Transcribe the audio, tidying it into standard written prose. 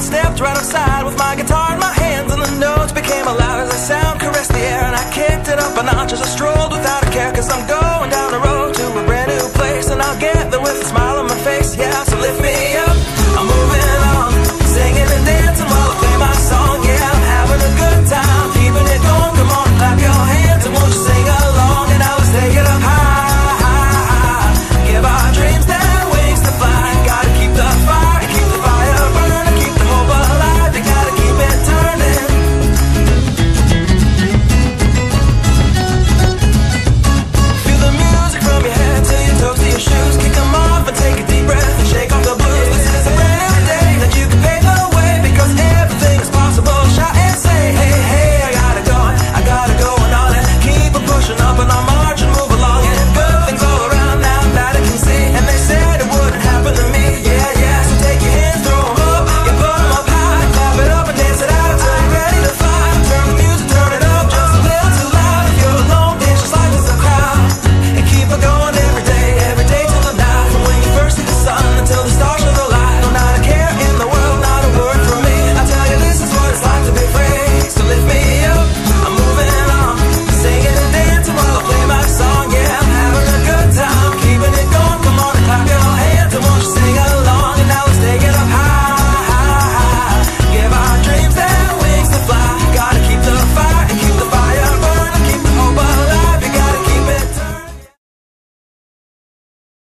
I stepped right outside.